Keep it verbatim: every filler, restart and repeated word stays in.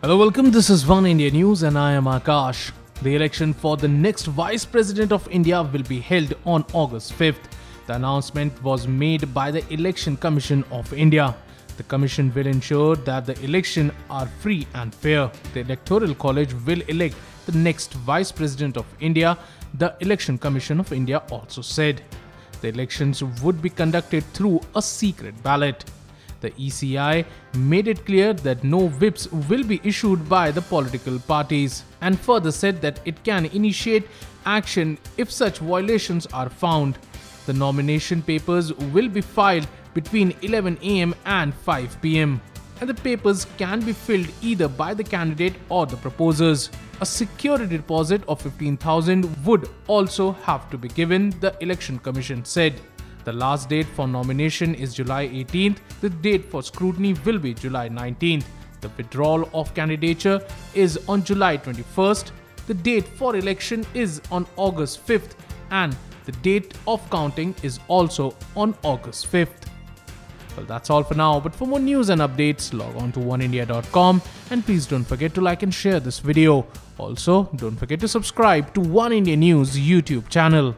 Hello, welcome. This is One India News and I am Akash. The election for the next Vice President of India will be held on August fifth. The announcement was made by the Election Commission of India. The Commission will ensure that the elections are free and fair. The Electoral College will elect the next Vice President of India, the Election Commission of India also said. The elections would be conducted through a secret ballot. The E C I made it clear that no whips will be issued by the political parties and further said that it can initiate action if such violations are found. The nomination papers will be filed between eleven A M and five P M and the papers can be filled either by the candidate or the proposers. A security deposit of fifteen thousand would also have to be given, the Election Commission said. The last date for nomination is July eighteenth. The date for scrutiny will be July nineteenth. The withdrawal of candidature is on July twenty-first. The date for election is on August fifth and the date of counting is also on August fifth. Well, that's all for now, but for more news and updates, log on to one india dot com and please don't forget to like and share this video. Also, don't forget to subscribe to One India News YouTube channel.